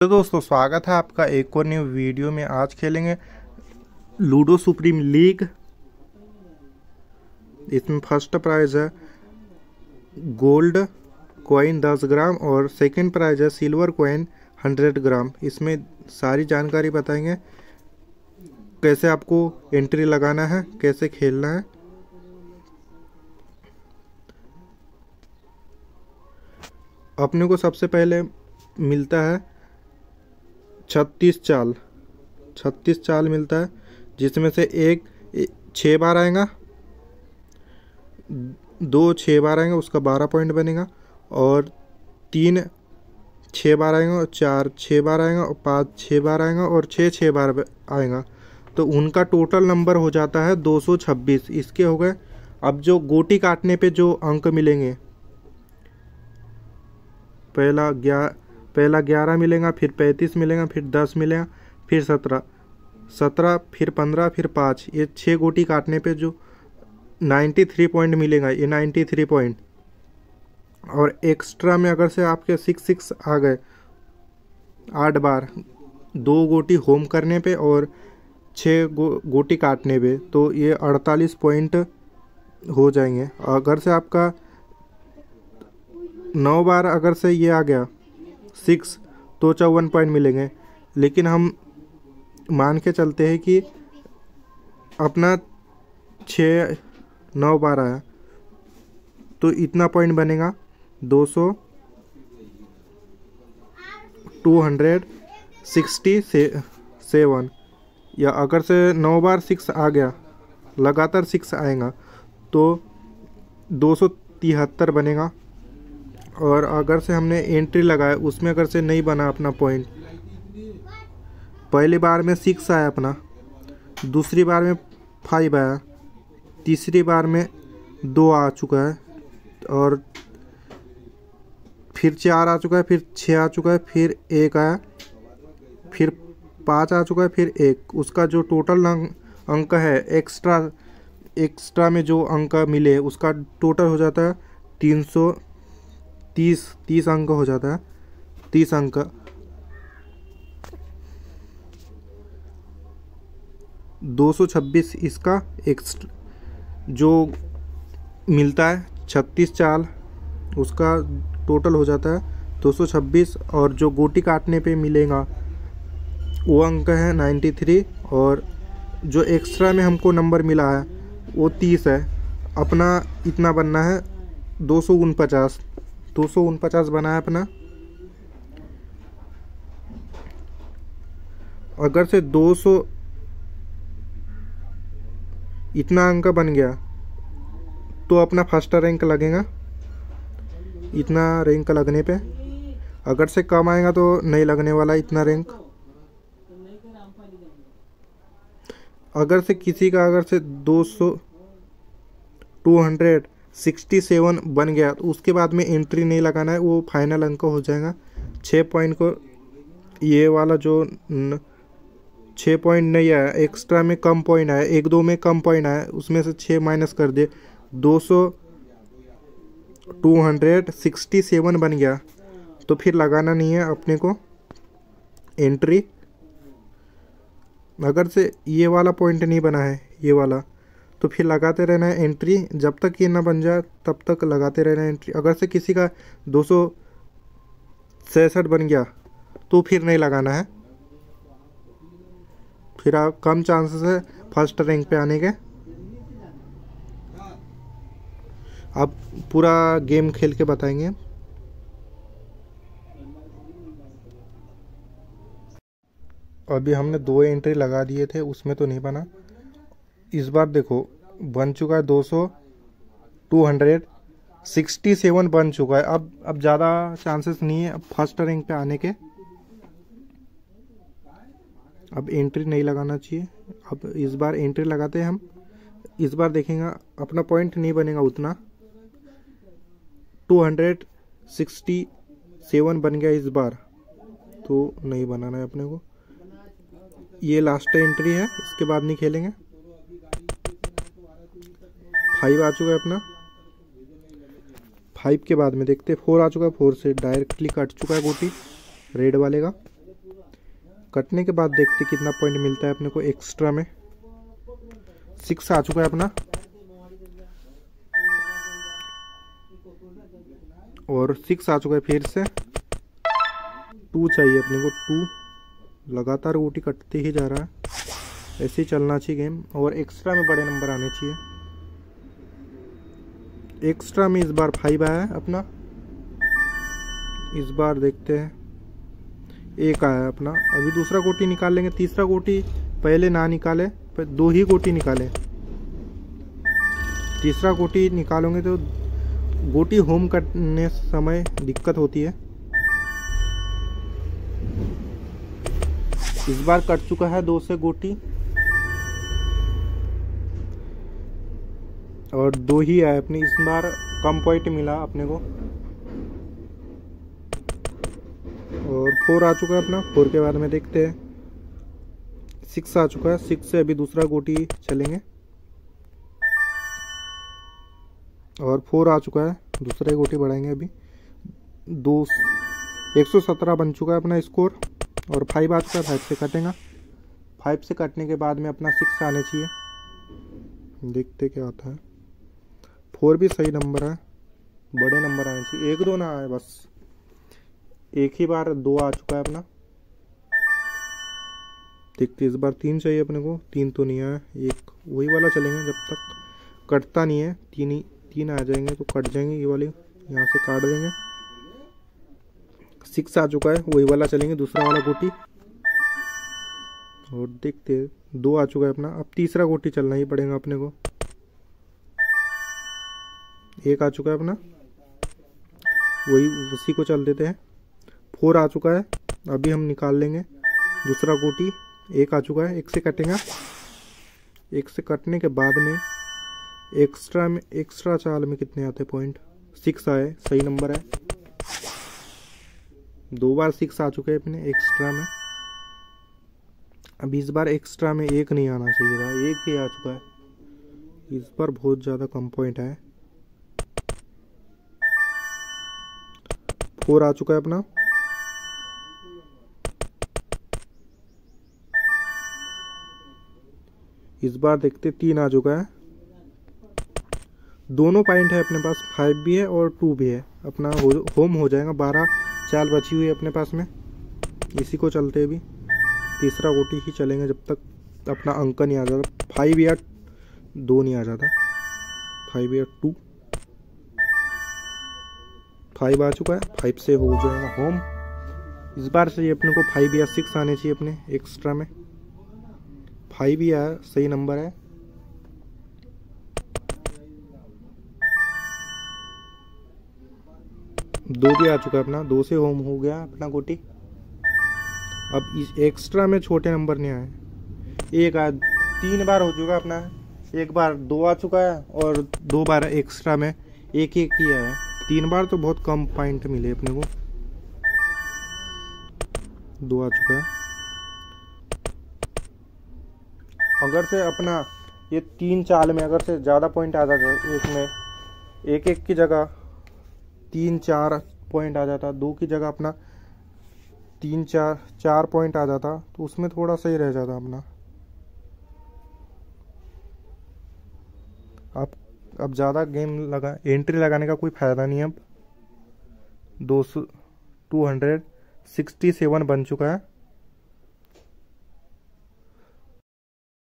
तो दोस्तों स्वागत है आपका एक और न्यू वीडियो में। आज खेलेंगे लूडो सुप्रीम लीग। इसमें फर्स्ट प्राइज है गोल्ड कॉइन 10 ग्राम और सेकंड प्राइज है सिल्वर कॉइन 100 ग्राम। इसमें सारी जानकारी बताएंगे, कैसे आपको एंट्री लगाना है, कैसे खेलना है। अपने को सबसे पहले मिलता है 36 चाल, 36 चाल मिलता है, जिसमें से एक 6 बार आएगा, दो 6 बार आएंगे, उसका 12 पॉइंट बनेगा, और तीन 6 बार आएगा, और चार 6 बार आएगा, और पाँच 6 बार आएगा, और छः 6 बार आएगा। तो उनका टोटल नंबर हो जाता है 226। इसके हो गए। अब जो गोटी काटने पे जो अंक मिलेंगे, पहला 11 मिलेगा, फिर 35 मिलेगा, फिर 10 मिलेगा, फिर 17, फिर 15, फिर 5। ये 6 गोटी काटने पे जो 93 पॉइंट मिलेगा, ये 93 पॉइंट। और एक्स्ट्रा में अगर से आपके 6 आ गए 8 बार, 2 गोटी होम करने पे और 6 गोटी काटने पे, तो ये 48 पॉइंट हो जाएंगे। अगर से आपका 9 बार अगर से ये आ गया 6, तो 54 पॉइंट मिलेंगे। लेकिन हम मान के चलते हैं कि अपना 6 9 बार आया, तो इतना पॉइंट बनेगा 267। या अगर से 9 बार 6 आ गया, लगातार 6 आएगा, तो 273 बनेगा। और अगर से हमने एंट्री लगाया, उसमें अगर से नहीं बना अपना पॉइंट, पहली बार में 6 आया अपना, दूसरी बार में 5 आया, तीसरी बार में 2 आ चुका है, और फिर 4 आ चुका है, फिर 6 आ चुका है, फिर 1 आया, फिर 5 आ चुका है, फिर 1। उसका जो टोटल अंक है, एक्स्ट्रा में जो अंक मिले, उसका टोटल हो जाता है 330 अंक हो जाता है, 30 अंक। दो 226 इसका एक्स्ट्रा जो मिलता है 36 चाल, उसका टोटल हो जाता है 226। और जो गोटी काटने पे मिलेगा वो अंक है 93। और जो एक्स्ट्रा में हमको नंबर मिला है वो 30 है, अपना इतना बनना है 249। 249 बना है अपना। अगर से 200 इतना अंक बन गया, तो अपना फर्स्ट रैंक लगेगा। इतना रैंक लगने पे अगर से कम आएगा तो नहीं लगने वाला इतना रैंक। अगर से किसी का अगर से 267 बन गया, तो उसके बाद में एंट्री नहीं लगाना है, वो फाइनल अंक हो जाएगा। 6 पॉइंट को ये वाला जो 6 पॉइंट नहीं आया, एक्स्ट्रा में कम पॉइंट आया, 1 2 में कम पॉइंट आया, उसमें से 6 माइनस कर दे, 267 बन गया। तो फिर लगाना नहीं है अपने को एंट्री। अगर से ये वाला पॉइंट नहीं बना है, ये वाला, तो फिर लगाते रहना है एंट्री, जब तक ये ना बन जाए तब तक लगाते रहना है एंट्री। अगर से किसी का 266 बन गया, तो फिर नहीं लगाना है, फिर आप कम चांसेस है फर्स्ट रैंक पे आने के। आप पूरा गेम खेल के बताएंगे। अभी हमने 2 एंट्री लगा दिए थे, उसमें तो नहीं बना। इस बार देखो बन चुका है 267 बन चुका है। अब ज़्यादा चांसेस नहीं है अब फर्स्ट रैंक पे आने के। अब एंट्री नहीं लगाना चाहिए। अब इस बार एंट्री लगाते हैं हम। इस बार देखेंगे अपना पॉइंट नहीं बनेगा उतना। 267 बन गया इस बार, तो नहीं बनाना है अपने को। ये लास्ट एंट्री है, इसके बाद नहीं खेलेंगे। 5 आ चुका है अपना। 5 के बाद में देखते हैं 4 आ चुका है। 4 से डायरेक्टली कट चुका है गोटी रेड वाले का। कटने के बाद देखते कितना पॉइंट मिलता है अपने को एक्स्ट्रा में। 6 आ चुका है अपना और 6 आ चुका है। फिर से 2 चाहिए अपने को। 2 लगातार गोटी कटते ही जा रहा है, ऐसे ही चलना चाहिए गेम। और एक्स्ट्रा में बड़े नंबर आने चाहिए। एक्स्ट्रा में इस बार 5 आया है अपना। इस बार देखते हैं, 1 आया है अपना। अभी दूसरा गोटी निकाल लेंगे। तीसरा गोटी पहले ना निकाले, 2 ही गोटी निकाले। तीसरा गोटी निकालोगे तो गोटी होम करने समय दिक्कत होती है। इस बार कट चुका है 2 से गोटी और 2 ही आए अपने। इस बार कम पॉइंट मिला अपने को और 4 आ चुका है अपना। 4 के बाद में देखते हैं, 6 आ चुका है। 6 से अभी दूसरा गोटी चलेंगे और 4 आ चुका है। दूसरा गोटी बढ़ाएंगे अभी। 117 बन चुका है अपना स्कोर और 5 आ चुका है। 5 से कटेगा। 5 से कटने के बाद में अपना 6 आने चाहिए। देखते क्या आता है। 4 भी सही नंबर है, बड़े नंबर आने चाहिए। 1-2 ना आए बस। एक ही बार 2 आ चुका है अपना। देखते इस बार 3 चाहिए अपने को। 3 तो नहीं आया। 1 वही वाला चलेंगे जब तक कटता नहीं है। 3 आ जाएंगे तो कट जाएंगे। ये वाले यहाँ से काट देंगे। 6 आ चुका है, वही वाला चलेंगे दूसरा वाला गोटी और देखते हैं। 2 आ चुका है अपना। अब तीसरा गोटी चलना ही पड़ेगा अपने को। 1 आ चुका है अपना, वही उसी को चल देते हैं। 4 आ चुका है अभी, हम निकाल लेंगे दूसरा गोटी। 1 आ चुका है। 1 से कटेगा। 1 से कटने के बाद में एक्स्ट्रा चाल में कितने आते पॉइंट? 6 आए, सही नंबर है। 2 बार 6 आ चुके हैं अपने एक्स्ट्रा में। अब इस बार एक्स्ट्रा में 1 नहीं आना चाहिए था, 1 ही आ चुका है। इस बार बहुत ज़्यादा कम पॉइंट है। 4 आ चुका है अपना इस बार। देखते 3 आ चुका है। दोनों पॉइंट है अपने पास, 5 भी है और 2 भी है अपना। होम हो जाएगा। 12 चाल बची हुई है अपने पास में। इसी को चलते भी तीसरा गोटी ही चलेंगे जब तक अपना अंक नहीं आ जाता। 5 या 2 नहीं आ जाता। 5 या 2। 5 आ चुका है। 5 से हो जाएगा होम। इस बार से अपने को 5 या 6 आने चाहिए अपने एक्स्ट्रा में। 5 या सही नंबर है। दो भी आ चुका है अपना। 2 से होम हो गया अपना गोटी। अब इस एक्स्ट्रा में छोटे नंबर नहीं आए। 1 आया। 3 बार हो चुका अपना। 1 बार 2 आ चुका है और 2 बार एक्स्ट्रा में 1-1 ही आया है। 3 बार तो बहुत कम पॉइंट मिले अपने को। 2 आ चुका है। अगर से अपना ये 3 चाल में अगर से ज़्यादा पॉइंट आ जाता इसमें, 1-1 की जगह 3-4 पॉइंट आ जाता। 2 की जगह अपना 3-4 पॉइंट आ जाता तो उसमें थोड़ा सही रह जाता अपना। अब ज़्यादा गेम लगा एंट्री लगाने का कोई फ़ायदा नहीं है। अब 267 बन चुका है।